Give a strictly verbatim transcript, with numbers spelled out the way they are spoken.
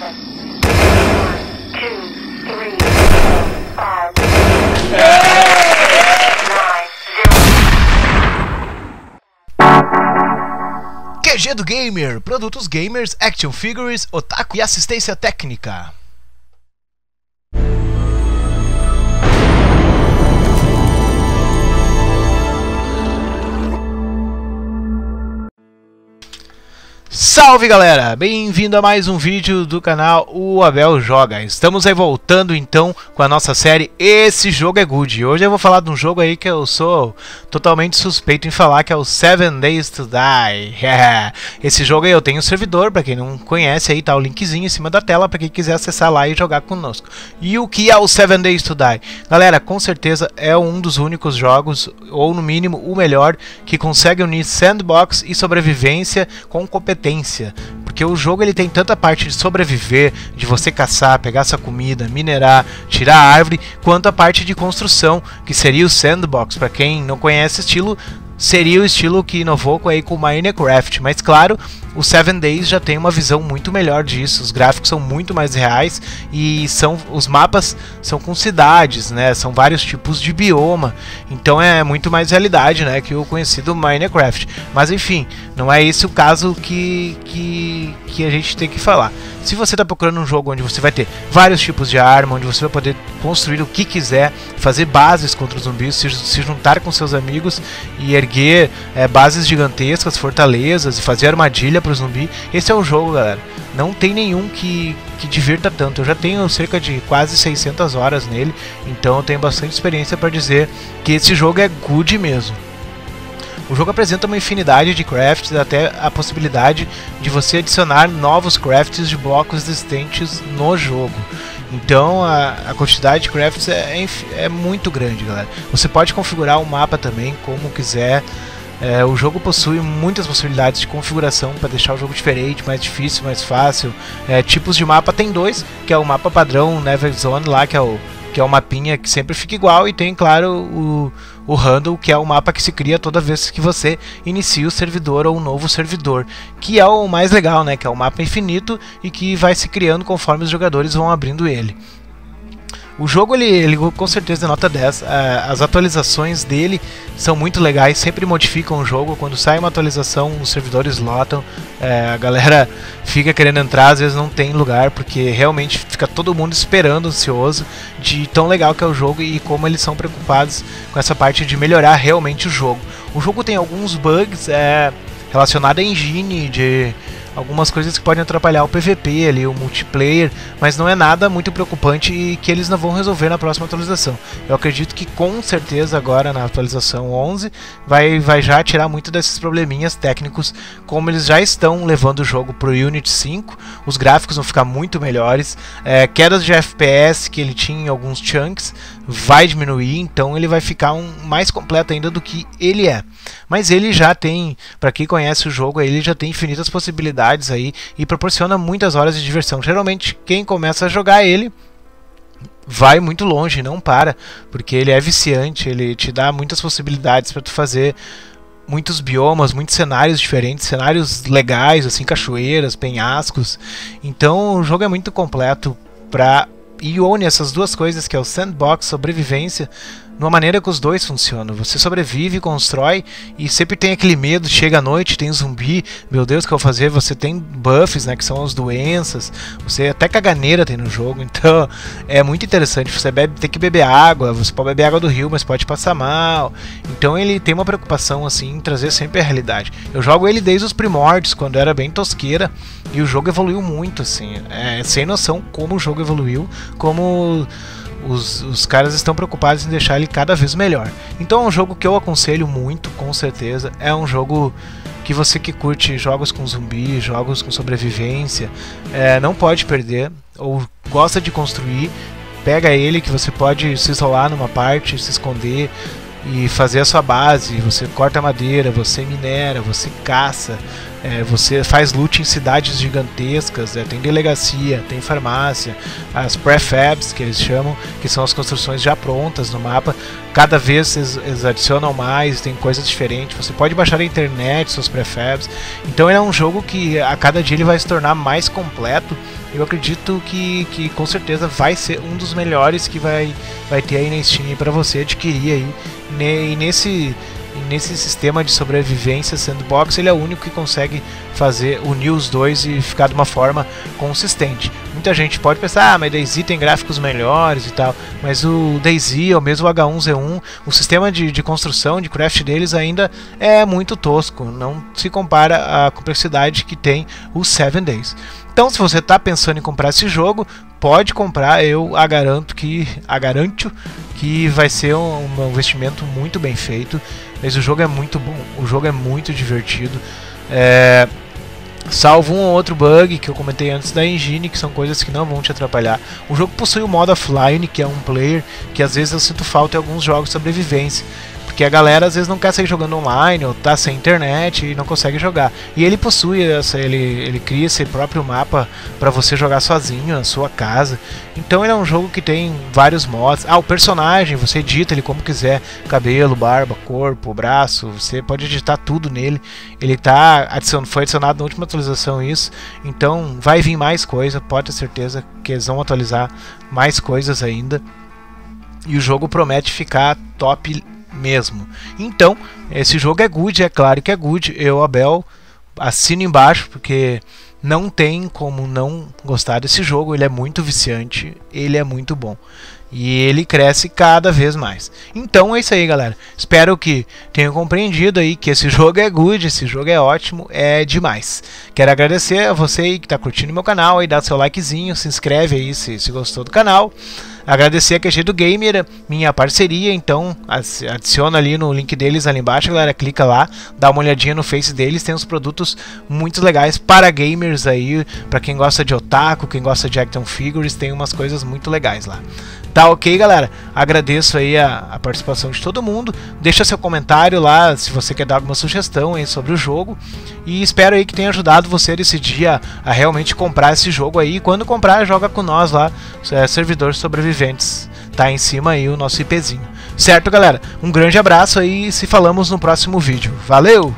Q G do Gamer, produtos gamers, action figures, otaku e assistência técnica. Salve galera, bem-vindo a mais um vídeo do canal O Abel Joga. Estamos aí voltando então com a nossa série Esse Jogo é Good. Hoje eu vou falar de um jogo aí que eu sou totalmente suspeito em falar, que é o seven days to die. Esse jogo aí eu tenho um servidor, pra quem não conhece aí tá o linkzinho em cima da tela pra quem quiser acessar lá e jogar conosco. E o que é o seven days to die? Galera, com certeza é um dos únicos jogos, ou no mínimo o melhor, que consegue unir sandbox e sobrevivência com competência. Porque o jogo ele tem tanta parte de sobreviver, de você caçar, pegar sua comida, minerar, tirar a árvore, quanto a parte de construção, que seria o sandbox. Para quem não conhece estilo, seria o estilo que inovou aí com o Minecraft. Mas claro, o seven days já tem uma visão muito melhor disso. Os gráficos são muito mais reais e são, os mapas são com cidades, né? São vários tipos de bioma. Então é muito mais realidade, né, que o conhecido Minecraft. Mas enfim, não é esse o caso que, que, que a gente tem que falar. Se você está procurando um jogo onde você vai ter vários tipos de arma, onde você vai poder construir o que quiser, fazer bases contra os zumbis, se, se juntar com seus amigos e erguer é, bases gigantescas, fortalezas e fazer armadilha para o zumbi, esse é o jogo, galera. Não tem nenhum que, que divirta tanto. Eu já tenho cerca de quase seiscentas horas nele, então eu tenho bastante experiência para dizer que esse jogo é good mesmo. O jogo apresenta uma infinidade de crafts, até a possibilidade de você adicionar novos crafts de blocos existentes no jogo. Então a, a quantidade de crafts é, é, é muito grande, galera. Você pode configurar o mapa também como quiser. É, o jogo possui muitas possibilidades de configuração para deixar o jogo diferente, mais difícil, mais fácil. É, tipos de mapa tem dois, que é o mapa padrão, Never Zone lá, que é o que é o mapinha que sempre fica igual, e tem, claro, o, o handle, que é o mapa que se cria toda vez que você inicia o servidor ou um novo servidor, que é o mais legal, né? Que é o mapa infinito e que vai se criando conforme os jogadores vão abrindo ele. O jogo, ele, ele com certeza é nota dez, as atualizações dele são muito legais, sempre modificam o jogo, quando sai uma atualização os servidores lotam, é, a galera fica querendo entrar, às vezes não tem lugar, porque realmente fica todo mundo esperando, ansioso, de tão legal que é o jogo e como eles são preocupados com essa parte de melhorar realmente o jogo. O jogo tem alguns bugs é, relacionados à engine, de... algumas coisas que podem atrapalhar o P V P ali, o multiplayer, mas não é nada muito preocupante e que eles não vão resolver na próxima atualização. Eu acredito que com certeza agora na atualização onze vai, vai já tirar muito desses probleminhas técnicos, como eles já estão levando o jogo para o Unity cinco, os gráficos vão ficar muito melhores, é, quedas de F P S que ele tinha em alguns chunks vai diminuir, então ele vai ficar um mais completo ainda do que ele é. Mas ele já tem, para quem conhece o jogo, ele já tem infinitas possibilidades aí e proporciona muitas horas de diversão. Geralmente quem começa a jogar ele vai muito longe, não para, porque ele é viciante, ele te dá muitas possibilidades para tu fazer muitos biomas, muitos cenários diferentes, cenários legais, assim, cachoeiras, penhascos. Então o jogo é muito completo para e une essas duas coisas, que é o sandbox, sobrevivência, de uma maneira que os dois funcionam. Você sobrevive, constrói e sempre tem aquele medo, chega à noite, tem zumbi, meu Deus, o que eu vou fazer? Você tem buffs, né, que são as doenças, você até caganeira tem no jogo, então é muito interessante, você bebe, tem que beber água, você pode beber água do rio, mas pode passar mal, então ele tem uma preocupação assim em trazer sempre a realidade. Eu jogo ele desde os primórdios, quando era bem tosqueira, e o jogo evoluiu muito, assim, é sem noção como o jogo evoluiu, como... Os, os caras estão preocupados em deixar ele cada vez melhor. Então é um jogo que eu aconselho muito, com certeza. É um jogo que você que curte jogos com zumbi, jogos com sobrevivência, é, não pode perder, ou gosta de construir, pega ele, que você pode se isolar numa parte, se esconder e fazer a sua base. Você corta madeira, você minera, você caça, É, você faz loot em cidades gigantescas, é, tem delegacia, tem farmácia, as prefabs que eles chamam, que são as construções já prontas no mapa. Cada vez eles, eles adicionam mais, tem coisas diferentes, você pode baixar na internet suas prefabs. Então ele é um jogo que a cada dia ele vai se tornar mais completo. Eu acredito que, que com certeza vai ser um dos melhores que vai, vai ter aí na Steam para você adquirir aí. E nesse... Nesse sistema de sobrevivência sandbox, ele é o único que consegue fazer, unir os dois e ficar de uma forma consistente. Muita gente pode pensar, ah, mas DayZ tem gráficos melhores e tal, mas o DayZ ou mesmo o H um Z um, o sistema de, de construção, de craft deles ainda é muito tosco, não se compara à complexidade que tem o sete Days. Então, se você está pensando em comprar esse jogo, pode comprar, eu a garanto que, a garanto que vai ser um, um investimento muito bem feito. Mas o jogo é muito bom, o jogo é muito divertido, é... salvo um ou outro bug que eu comentei antes da engine, que são coisas que não vão te atrapalhar. O jogo possui o modo offline, que é um player, que às vezes eu sinto falta em alguns jogos de sobrevivência, porque a galera às vezes não quer sair jogando online, ou tá sem internet e não consegue jogar. E ele possui essa, ele, ele cria esse próprio mapa para você jogar sozinho na sua casa. Então ele é um jogo que tem vários mods. Ah, o personagem, você edita ele como quiser, cabelo, barba, corpo, braço, você pode editar tudo nele. Ele tá adicionado, foi adicionado na última atualização isso, então vai vir mais coisa, pode ter certeza que eles vão atualizar mais coisas ainda. E o jogo promete ficar top mesmo. Então, esse jogo é good, é claro que é good. Eu, Abel, assino embaixo, porque não tem como não gostar desse jogo. Ele é muito viciante, ele é muito bom. E ele cresce cada vez mais. Então é isso aí, galera. Espero que tenham compreendido aí que esse jogo é good, esse jogo é ótimo, é demais. Quero agradecer a você aí que está curtindo meu canal, aí dá seu likezinho, se inscreve aí se, se gostou do canal. Agradecer a Q G do Gamer, minha parceria, então adiciona ali no link deles ali embaixo, galera, clica lá, dá uma olhadinha no Face deles, tem uns produtos muito legais para gamers aí, para quem gosta de otaku, quem gosta de action figures, tem umas coisas muito legais lá. Tá ok, galera? Agradeço aí a, a participação de todo mundo, deixa seu comentário lá se você quer dar alguma sugestão aí sobre o jogo, e espero aí que tenha ajudado você a decidir a, a realmente comprar esse jogo aí, e quando comprar joga com nós lá, é, Servidor Sobreviventes, tá em cima aí o nosso IPzinho, certo, galera? Um grande abraço aí e se falamos no próximo vídeo, valeu!